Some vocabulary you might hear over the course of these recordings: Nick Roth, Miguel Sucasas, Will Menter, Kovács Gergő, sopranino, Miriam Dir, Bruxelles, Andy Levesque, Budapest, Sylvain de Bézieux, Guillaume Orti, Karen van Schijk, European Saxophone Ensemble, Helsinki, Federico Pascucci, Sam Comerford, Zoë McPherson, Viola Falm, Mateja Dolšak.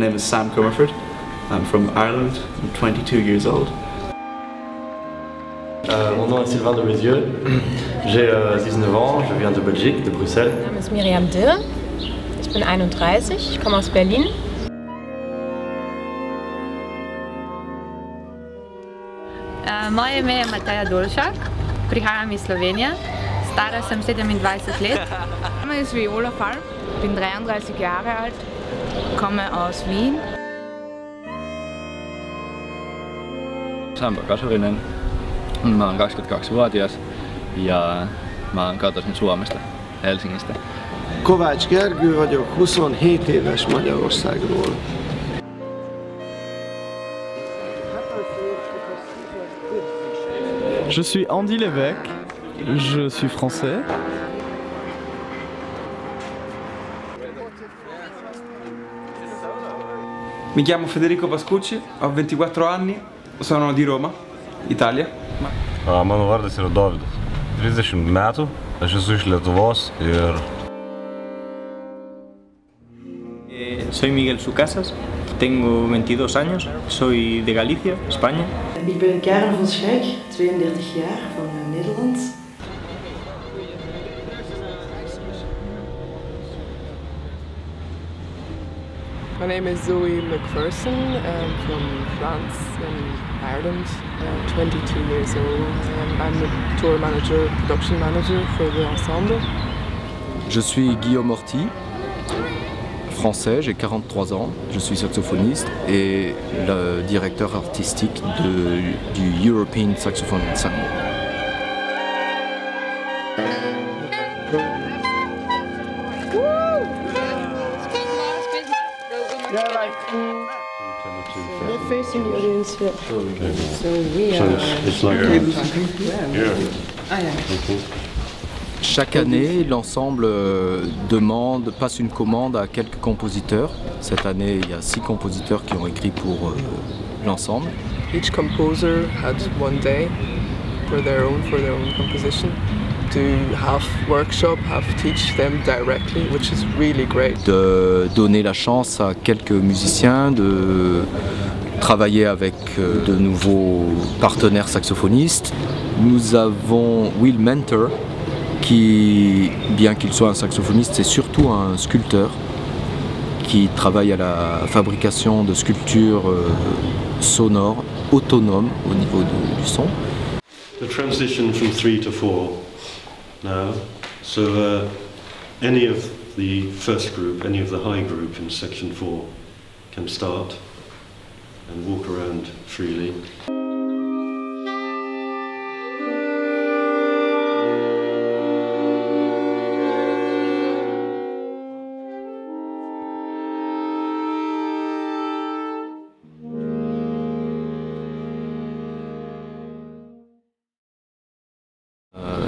name is Sam Comerford. I'm from Ireland. I'm 22 years old. Mon nom est Sylvain de Bézieux. J'ai 19 ans, je viens de Belgique, de Bruxelles. Mein Name ist Miriam Dir. Ich bin 31, ich komme aus Berlin. Moje ime je Mateja Dolšak, prihajam iz Slovenije, stara sem 27 let. Mein Name ist Viola Falm, bin 33 Jahre alt, komme aus Wien. Sam Comerford. Mä oon 22-vuotias ja mä oon kotoisin Suomesta, Helsingistä. Kovács Gergő vagyok, 27 éves Magyarországról. Je suis Andy Levesque, je suis français. Mi chiamo Federico Pascucci, ho 24 anni, sono di Roma, Italia. Mano vardas yra Davidas. 30 metų, aš esu iš Lietuvos ir... Soy Miguel Sucasas, tengo 22 años, soy de Galicia, España. Ik ben Karen van Schijk, 32 jaar, van Nederland. My name is Zoë McPherson, I'm from France and Ireland, 22 years old. I'm the tour manager, production manager for the ensemble. Je suis Guillaume Orti, français, j'ai 43 ans, je suis saxophoniste et le directeur artistique du European Saxophone Ensemble. We're facing the audience here. Okay. So we are... It's like Chaque année, l'ensemble demande, passe une commande à quelques compositeurs. Cette année, il y a 6 compositeurs qui ont écrit pour l'ensemble. Each composer had one day for their own composition. To have workshop, have teach them directly, which is really great. De donner la chance à quelques musiciens de travailler avec de nouveaux partenaires saxophonistes. Nous avons Will Menter, qui, bien qu'il soit un saxophoniste, c'est surtout un sculpteur qui travaille à la fabrication de sculptures sonores autonomes au niveau du son. The transition from 3 to 4. Now, so any of the first group, any of the high group in section 4 can start and walk around freely.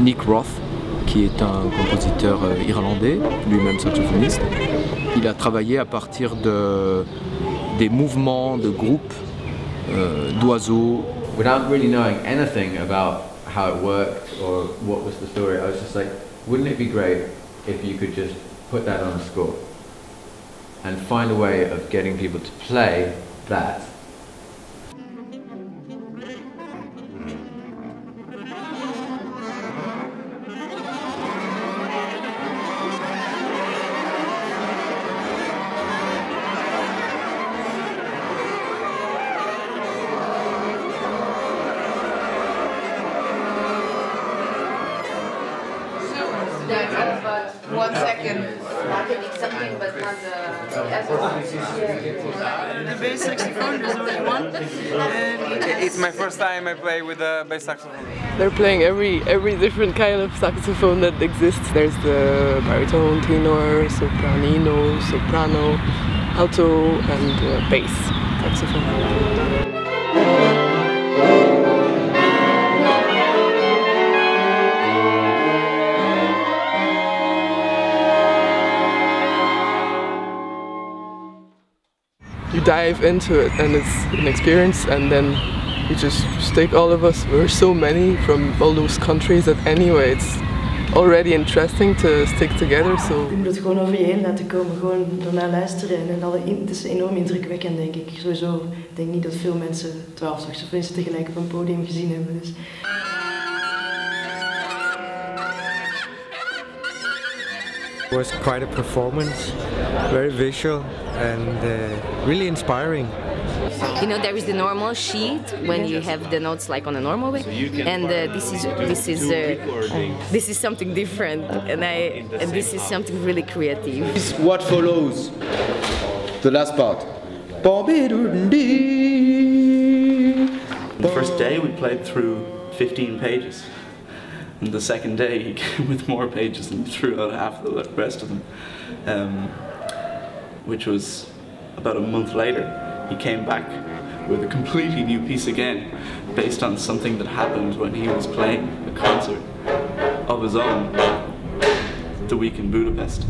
Nick Roth, qui est un compositeur irlandais, lui-même saxophoniste. Il a travaillé à partir des mouvements de groupes d'oiseaux. Without really knowing anything about how it worked or what was the story, I was just like, wouldn't it be great if you could just put that on a score and find a way of getting people to play that. The bass saxophone, there's only one. It's my first time I play with the bass saxophone. They're playing every different kind of saxophone that exists. There's the baritone, tenor, sopranino, soprano, alto, and bass saxophone. Dive into it and it's an experience, and then you just take all of us, we're so many from all those countries that anyway it's already interesting to stick together. So. Je moet het gewoon over je heen laten komen, gewoon ernaar luisteren en alle het is enorm indrukwekkend, denk ik. Sowieso denk niet dat veel mensen 12 saxofonisten tegelijk op een podium gezien hebben. Dus. It was quite a performance, very visual and really inspiring. You know, there is the normal sheet when you have the notes like on a normal way, and this is something different, and this is something really creative. This is what follows, the last part. The first day we played through 15 pages. And the second day he came with more pages and threw out half the rest of them, which was about a month later. He came back with a completely new piece again, based on something that happened when he was playing a concert of his own the week in Budapest.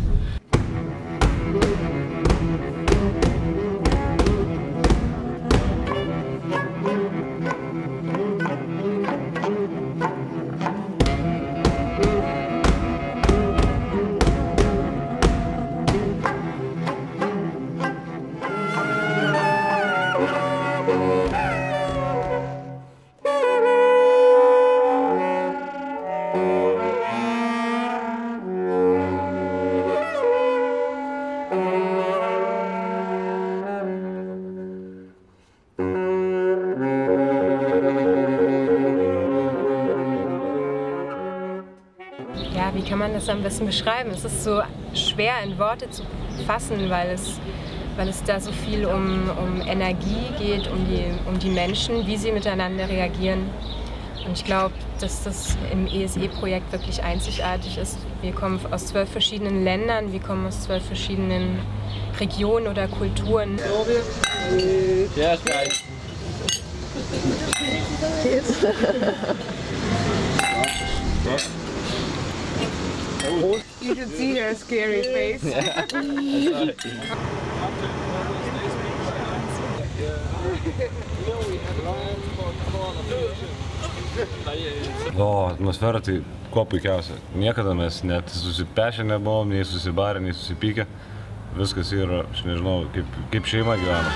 Wie kann man das am besten beschreiben? Es ist so schwer in Worte zu fassen, weil es da so viel um Energie geht, um die Menschen, wie sie miteinander reagieren. Und ich glaube, dass das im ESE-Projekt wirklich einzigartig ist. Wir kommen aus 12 verschiedenen Ländern, wir kommen aus 12 verschiedenen Regionen oder Kulturen. Ja, you can see her scary face. Yeah. Oh, atmosfera tai kuo puikiausia. Niekada mes net susipešinę buvom, nei susibarę, nei susipykę. Viskas yra, aš nežinau, kaip šeima gyvena.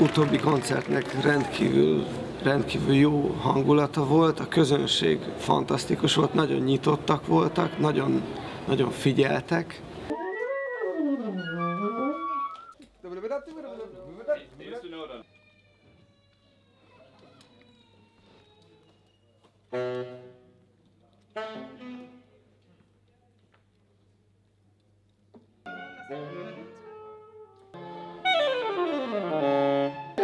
Az utóbbi koncertnek rendkívül jó hangulata volt, a közönség fantasztikus volt, nagyon nyitottak voltak, nagyon figyeltek.